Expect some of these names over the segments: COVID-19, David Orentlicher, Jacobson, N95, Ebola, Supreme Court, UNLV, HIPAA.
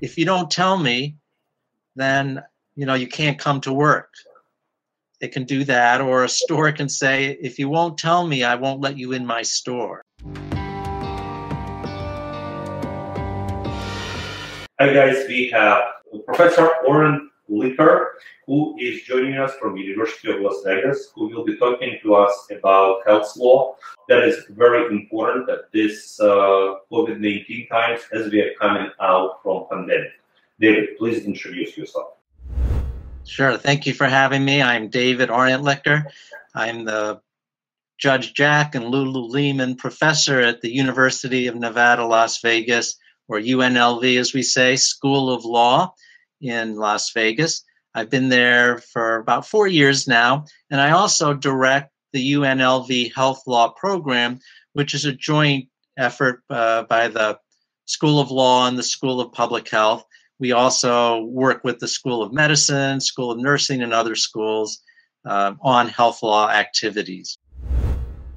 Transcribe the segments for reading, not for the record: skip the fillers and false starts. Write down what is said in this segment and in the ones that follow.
if you don't tell me, then, you know, you can't come to work. They can do that, or a store can say, if you won't tell me, I won't let you in my store. Hi guys, we have Professor Orentlicher, who is joining us from University of Las Vegas, who will be talking to us about health law. That is very important at this COVID-19 times as we are coming out from pandemic. David, please introduce yourself. Sure. Thank you for having me. I'm David Orentlicher. I'm the Judge Jack and Lulu Lehman Professor at the University of Nevada, Las Vegas, or UNLV, as we say, School of Law in Las Vegas. I've been there for about 4 years now, and I also direct the UNLV Health Law Program, which is a joint effort by the School of Law and the School of Public Health. We also work with the School of Medicine, School of Nursing, and other schools on health law activities.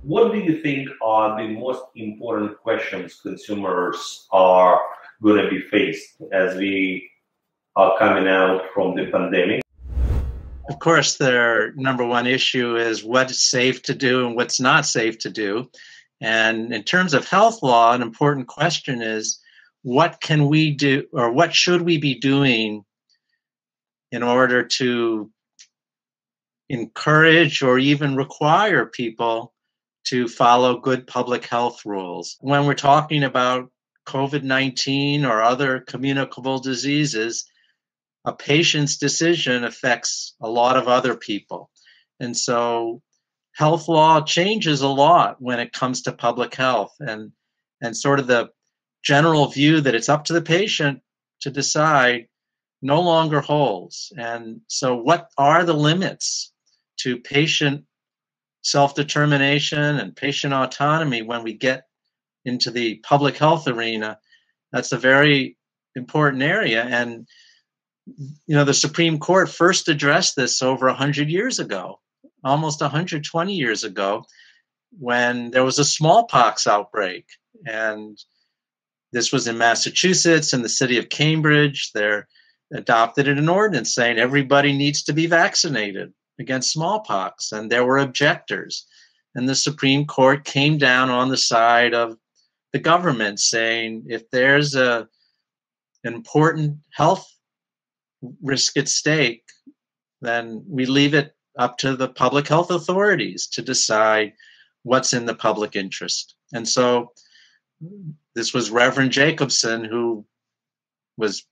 What do you think are the most important questions consumers are going to be faced as we are coming out from the pandemic? Of course, their number one issue is what's safe to do and what's not safe to do. And in terms of health law, an important question is, what can we do, or what should we be doing in order to encourage or even require people to follow good public health rules? When we're talking about COVID-19 or other communicable diseases, a patient's decision affects a lot of other people. And so health law changes a lot when it comes to public health, and sort of the general view that it's up to the patient to decide no longer holds. And so what are the limits to patient self-determination and patient autonomy when we get into the public health arena? That's a very important area. And, you know, the Supreme Court first addressed this over 100 years ago, almost 120 years ago, when there was a smallpox outbreak. And this was in Massachusetts, in the city of Cambridge. They adopted an ordinance saying everybody needs to be vaccinated against smallpox, and there were objectors. And the Supreme Court came down on the side of the government, saying if there's an important health risk at stake, then we leave it up to the public health authorities to decide what's in the public interest. And so this was Reverend Jacobson, who was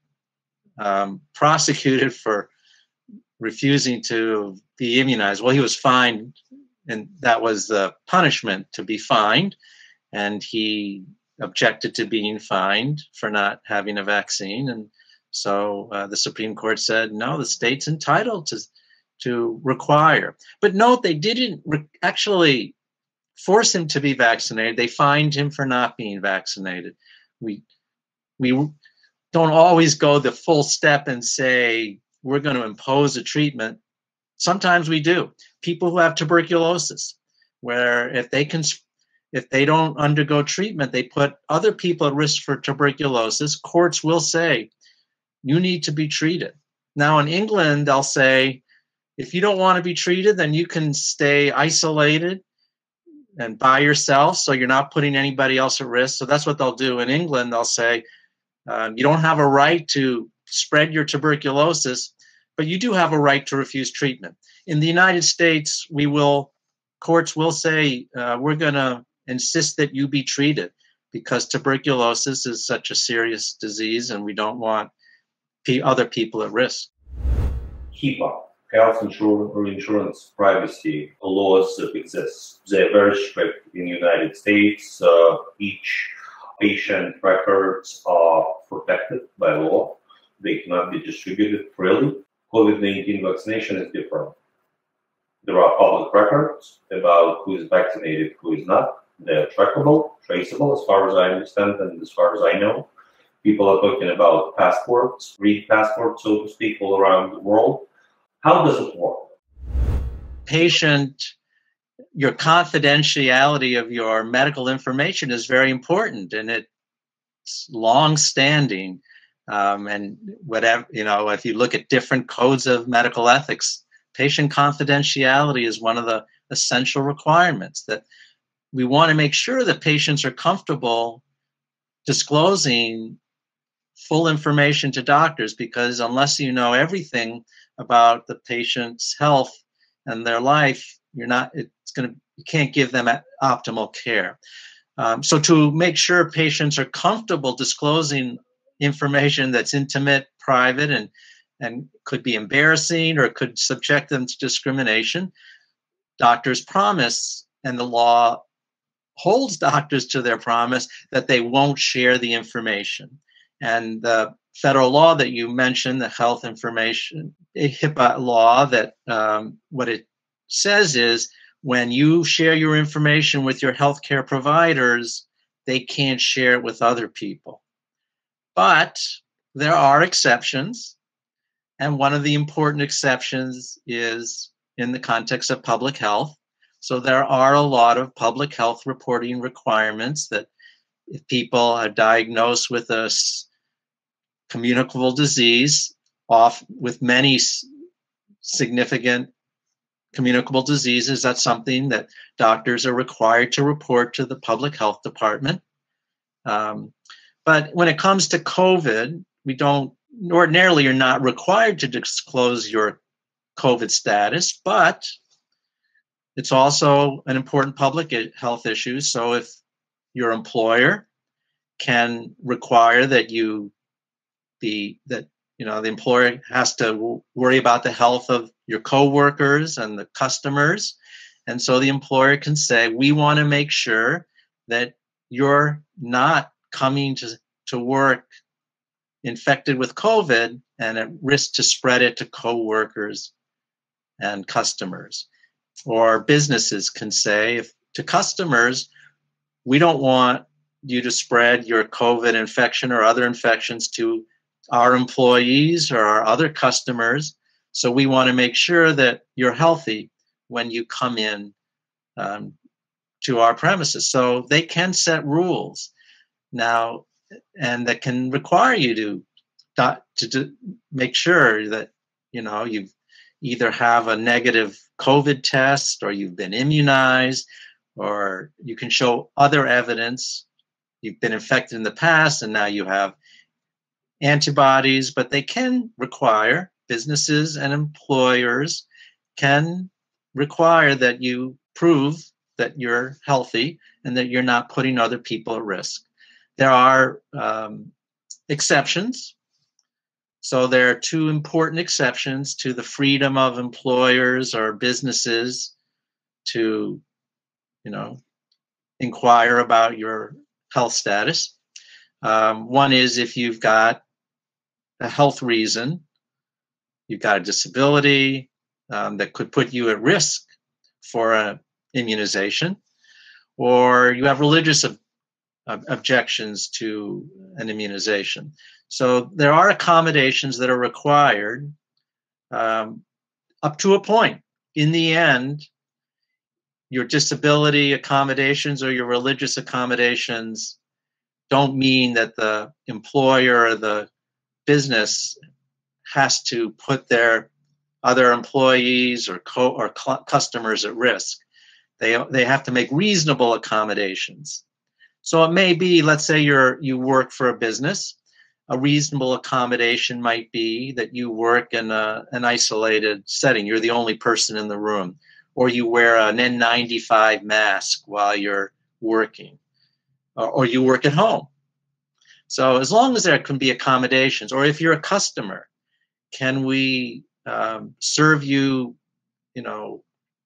prosecuted for refusing to be immunized. Well, he was fined, and that was the punishment, to be fined. And he objected to being fined for not having a vaccine. And so the Supreme Court said, no, the state's entitled to require. But note, they didn't actually force him to be vaccinated. They fined him for not being vaccinated. We don't always go the full step and say we're going to impose a treatment. Sometimes we do. People who have tuberculosis, where if they don't undergo treatment, they put other people at risk for tuberculosis. Courts will say, you need to be treated. Now in England, they'll say, if you don't want to be treated, then you can stay isolated and by yourself, so you're not putting anybody else at risk. So that's what they'll do in England. They'll say, you don't have a right to spread your tuberculosis, but you do have a right to refuse treatment. In the United States, courts will say, we're going to insist that you be treated, because tuberculosis is such a serious disease and we don't want other people at risk. HIPAA, health insurance privacy laws that exist. They're very strict in the United States. Each patient records are protected by law. They cannot be distributed freely. COVID-19 vaccination is different. There are public records about who is vaccinated, who is not. They're trackable, traceable, as far as I understand and as far as I know. People are talking about passports, read passports, so to speak, all around the world. How does it work? Patient, your confidentiality of your medical information is very important, and it's long-standing And whatever, you know, if you look at different codes of medical ethics, patient confidentiality is one of the essential requirements, that we want to make sure that patients are comfortable disclosing full information to doctors, because unless you know everything about the patient's health and their life, you can't give them optimal care. So to make sure patients are comfortable disclosing information that's intimate, private, and could be embarrassing or could subject them to discrimination, doctors promise, and the law holds doctors to their promise, that they won't share the information. And the federal law that you mentioned, the health information, HIPAA law, that what it says is when you share your information with your healthcare providers, they can't share it with other people. But there are exceptions. And one of the important exceptions is in the context of public health. So there are a lot of public health reporting requirements that if people are diagnosed with a communicable disease, with many significant communicable diseases, that's something that doctors are required to report to the public health department. But when it comes to COVID, ordinarily you're not required to disclose your COVID status, but it's also an important public health issue. So if your employer can require that the employer has to worry about the health of your coworkers and the customers. And so the employer can say, we want to make sure that you're not coming to work infected with COVID and at risk to spread it to coworkers and customers. Or businesses can say to customers, we don't want you to spread your COVID infection or other infections to our employees or our other customers. So we want to make sure that you're healthy when you come in to our premises. So they can set rules now, and that can require you to make sure that, you know, you either have a negative COVID test or you've been immunized, or you can show other evidence. You've been infected in the past and now you have antibodies, but they can require, businesses and employers can require that you prove that you're healthy and that you're not putting other people at risk. There are exceptions. So there are two important exceptions to the freedom of employers or businesses to, you know, inquire about your health status. One is if you've got a health reason, you've got a disability that could put you at risk for an immunization, or you have religious objections to an immunization. So there are accommodations that are required up to a point. In the end, your disability accommodations or your religious accommodations don't mean that the employer or the business has to put their other employees or customers at risk. They have to make reasonable accommodations. So it may be, let's say you work for a business. A reasonable accommodation might be that you work in an isolated setting. You're the only person in the room, or you wear an N95 mask while you're working, or you work at home. So as long as there can be accommodations, or if you're a customer, can we serve you, you know,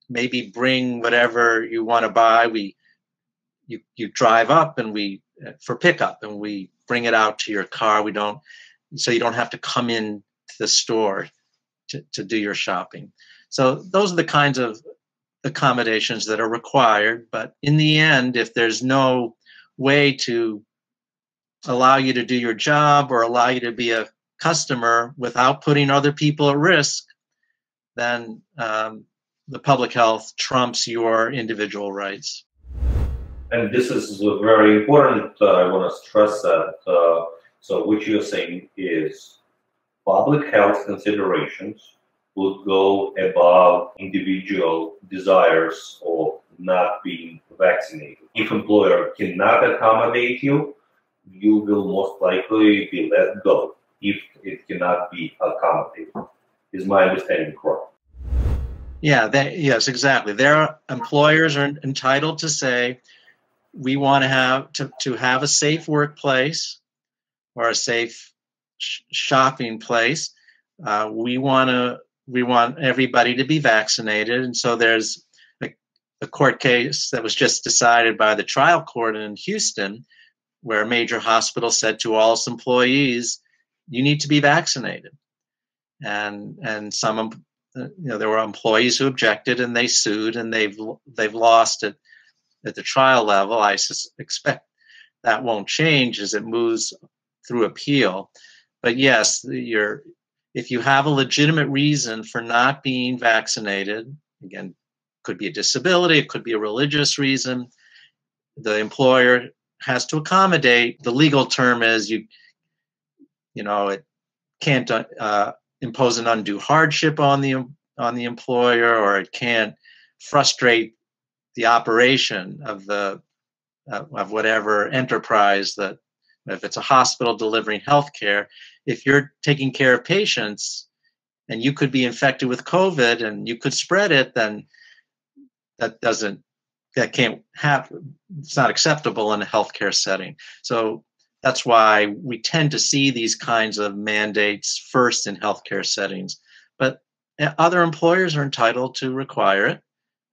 maybe bring whatever you want to buy. You drive up and for pickup, and we bring it out to your car. So you don't have to come in to the store to do your shopping. So those are the kinds of accommodations that are required. But in the end, if there's no way to allow you to do your job or allow you to be a customer without putting other people at risk, then the public health trumps your individual rights. And this is very important. I want to stress that So what you're saying is public health considerations would go above individual desires of not being vaccinated. If employer cannot accommodate you, you will most likely be let go if it cannot be accommodated. Is my understanding correct? Yeah, yes, exactly. Their employers are entitled to say, we want to have a safe workplace or a safe shopping place. We want everybody to be vaccinated. And so there's a court case that was just decided by the trial court in Houston, where a major hospital said to all its employees, you need to be vaccinated. And some, there were employees who objected and they sued, and they've lost it at the trial level. I expect that won't change as it moves through appeal. But yes, if you have a legitimate reason for not being vaccinated, again, could be a disability, it could be a religious reason, the employer has to accommodate. The legal term is it can't impose an undue hardship on the employer, or it can't frustrate the operation of the of whatever enterprise that, if it's a hospital delivering healthcare, if you're taking care of patients and you could be infected with COVID and you could spread it, then that can't happen. It's not acceptable in a healthcare setting. So that's why we tend to see these kinds of mandates first in healthcare settings, but other employers are entitled to require it.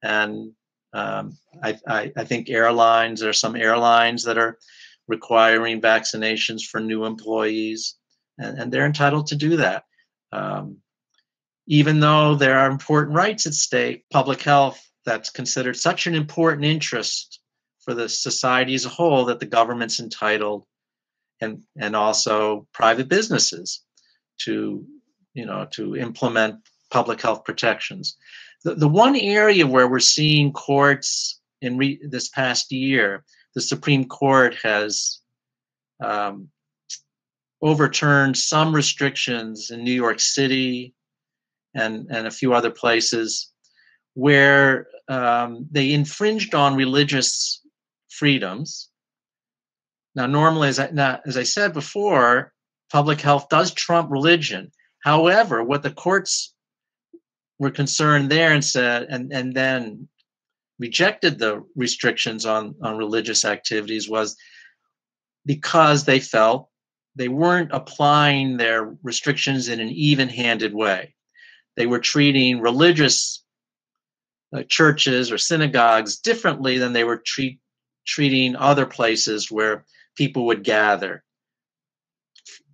And I think airlines, there are some airlines that are requiring vaccinations for new employees, and they're entitled to do that. Even though there are important rights at stake, public health, that's considered such an important interest for the society as a whole that the government's entitled, and also private businesses, to implement public health protections. The one area where we're seeing courts in this past year, the Supreme Court has overturned some restrictions in New York City and a few other places where they infringed on religious freedoms. Now, normally, as I said before, public health does trump religion. However, what the courts were concerned there and said, and then rejected the restrictions on religious activities, was because they felt they weren't applying their restrictions in an even-handed way. They were treating religious churches or synagogues differently than they were treating other places where people would gather.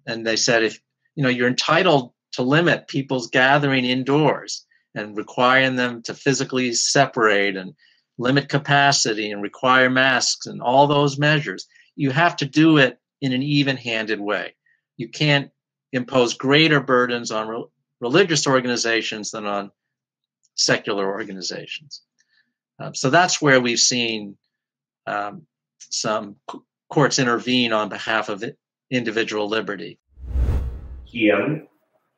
And they said, if you're entitled to limit people's gathering indoors and requiring them to physically separate and limit capacity and require masks and all those measures, you have to do it in an even-handed way. You can't impose greater burdens on religious organizations than on secular organizations. So that's where we've seen some courts intervene on behalf of individual liberty. Can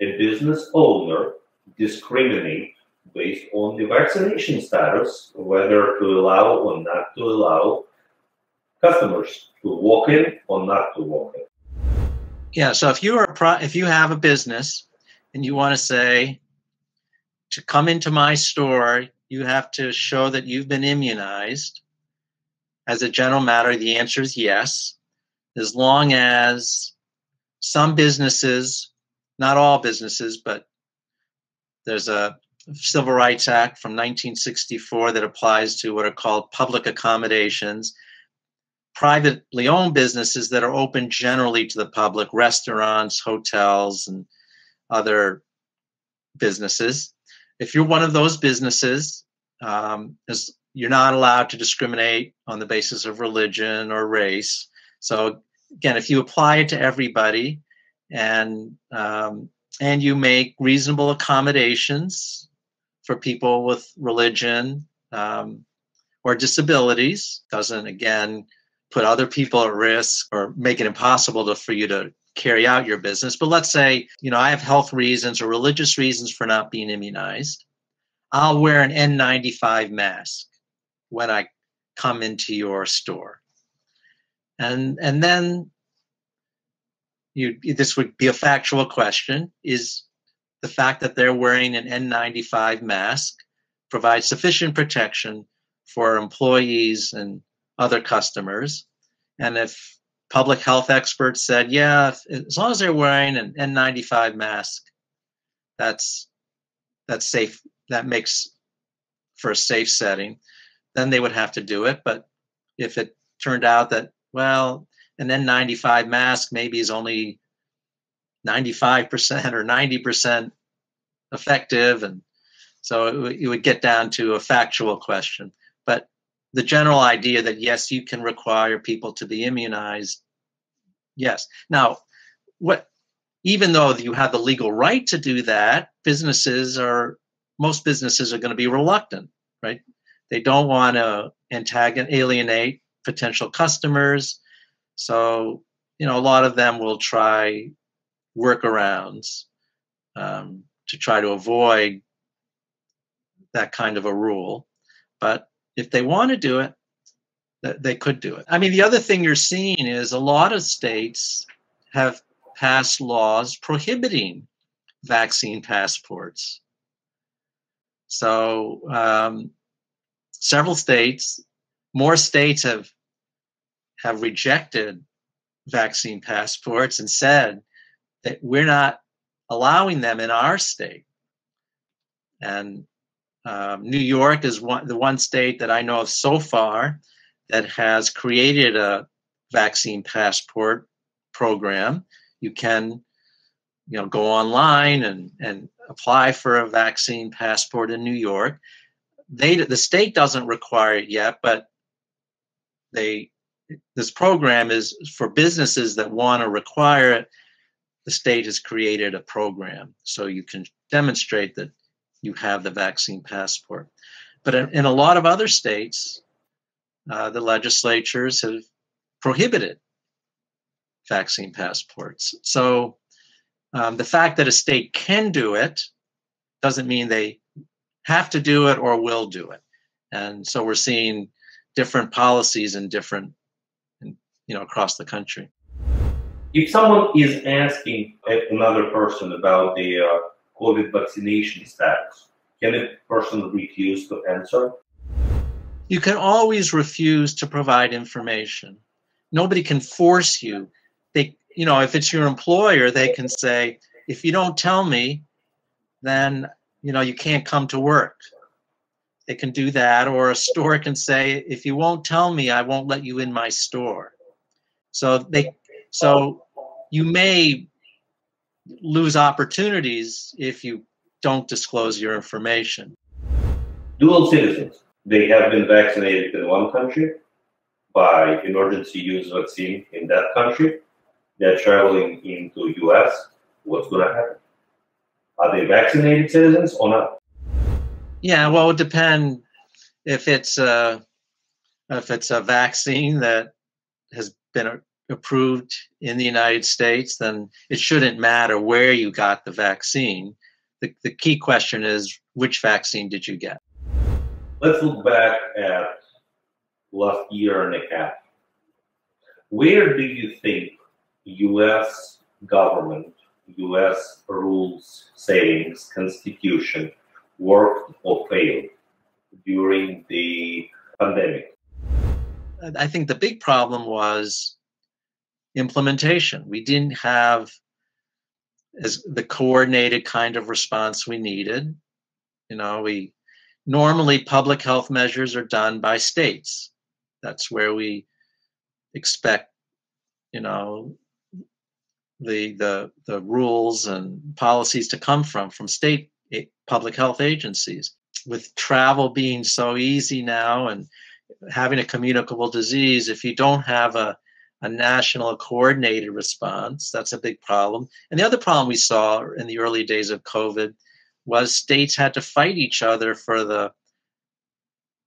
a business owner discriminate based on the vaccination status, whether to allow or not to allow customers to walk in or not to walk in? Yeah, so if you have a business and you want to say, to come into my store, you have to show that you've been immunized. As a general matter, the answer is yes, as long as some businesses, not all businesses, but there's a Civil Rights Act from 1964 that applies to what are called public accommodations, privately owned businesses that are open generally to the public, restaurants, hotels, and other businesses. If you're one of those businesses, you're not allowed to discriminate on the basis of religion or race. So again, if you apply it to everybody and you make reasonable accommodations for people with religion or disabilities, doesn't again put other people at risk or make it impossible for you to carry out your business. But let's say, you know, I have health reasons or religious reasons for not being immunized. I'll wear an N95 mask when I come into your store. And then this would be a factual question. Is the fact that they're wearing an N95 mask provides sufficient protection for employees and other customers? And if public health experts said, yeah, as long as they're wearing an N95 mask, that's safe, that makes for a safe setting, then they would have to do it. But if it turned out that, well, an N95 mask maybe is only 95% or 90% effective, and so it would get down to a factual question. But the general idea that, yes, you can require people to be immunized, yes. Now, even though you have the legal right to do that, most businesses are going to be reluctant, right? They don't want to alienate potential customers. So, you know, a lot of them will try workarounds to try to avoid that kind of a rule. But if they want to do it, they could do it. I mean, the other thing you're seeing is a lot of states have passed laws prohibiting vaccine passports. So more states have rejected vaccine passports and said that we're not allowing them in our state. And New York is the one state that I know of so far that has created a vaccine passport program. You can, you know, go online and apply for a vaccine passport in New York. The state doesn't require it yet, but this program is for businesses that want to require it. The state has created a program so you can demonstrate that you have the vaccine passport. But in a lot of other states, the legislatures have prohibited vaccine passports. So the fact that a state can do it doesn't mean they have to do it or will do it. And so we're seeing different policies in different, you know, across the country. If someone is asking another person about the COVID vaccination status, can a person refuse to answer? You can always refuse to provide information. Nobody can force you. You know, if it's your employer, they can say, if you don't tell me, then, you know, you can't come to work. They can do that, or a store can say, if you won't tell me, I won't let you in my store. So you may lose opportunities if you don't disclose your information. Dual citizens, they have been vaccinated in one country by emergency use vaccine in that country. They're traveling into U.S. What's going to happen? Are they vaccinated citizens or not? Yeah, well, it would depend if it's a vaccine that has been approved in the United States, then it shouldn't matter where you got the vaccine. The key question is, which vaccine did you get? Let's look back at last year and a half. Where do you think U.S. government, U.S. rules, sayings, constitution worked or failed during the pandemic? I think the big problem was implementation. We didn't have the coordinated kind of response we needed. You know, normally public health measures are done by states. That's where we expect, you know, the rules and policies to come from state public health agencies. With travel being so easy now and having a communicable disease, if you don't have a national coordinated response, that's a big problem. And the other problem we saw in the early days of COVID was states had to fight each other for the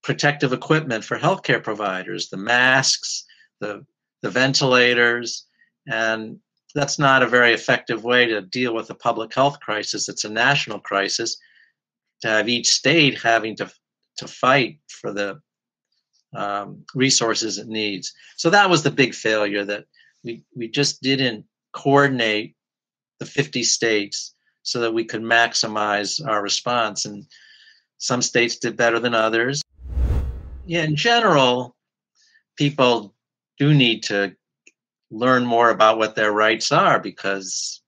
protective equipment for healthcare providers, the masks, the ventilators, and that's not a very effective way to deal with a public health crisis. It's a national crisis, to have each state having to fight for the resources it needs. So that was the big failure, that we just didn't coordinate the 50 states so that we could maximize our response. And some states did better than others. Yeah, in general, people do need to learn more about what their rights are, because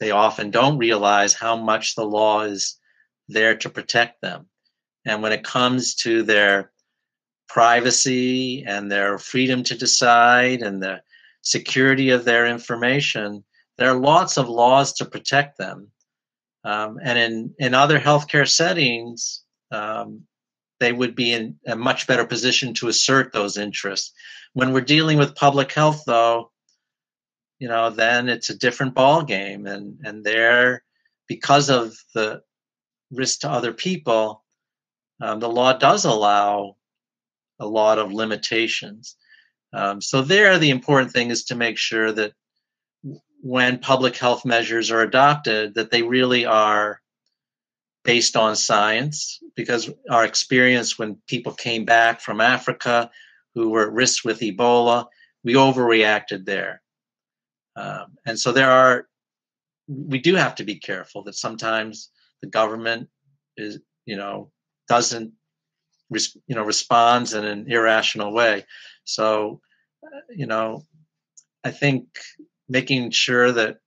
they often don't realize how much the law is there to protect them. And when it comes to their privacy and their freedom to decide and the security of their information, there are lots of laws to protect them. And in other healthcare settings, they would be in a much better position to assert those interests. When we're dealing with public health, though, you know, then it's a different ballgame. And there, because of the risk to other people, the law does allow a lot of limitations. So there, the important thing is to make sure that when public health measures are adopted, that they really are based on science, because our experience when people came back from Africa who were at risk with Ebola, we overreacted there. And so we do have to be careful that sometimes the government is, responds in an irrational way. So, I think making sure that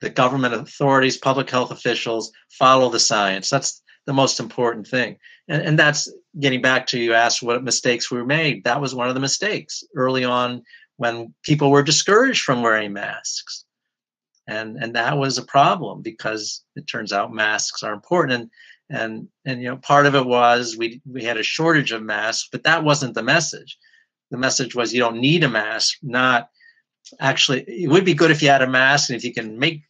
the government authorities, public health officials follow the science. That's the most important thing. And that's getting back to, you asked what mistakes were made. That was one of the mistakes early on when people were discouraged from wearing masks. And that was a problem, because it turns out masks are important. And part of it was we had a shortage of masks, but that wasn't the message. The message was you don't need a mask, not actually, it would be good if you had a mask, and if you can make,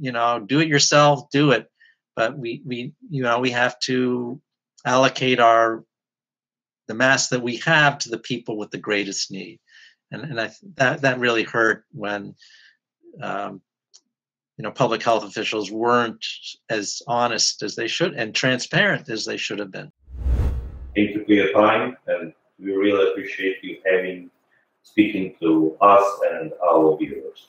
do it yourself, do it. But we have to allocate the masks that we have to the people with the greatest need. And that really hurt when, public health officials weren't as honest as they should and transparent as they should have been. Thank you for your time, and we really appreciate you speaking to us and our viewers.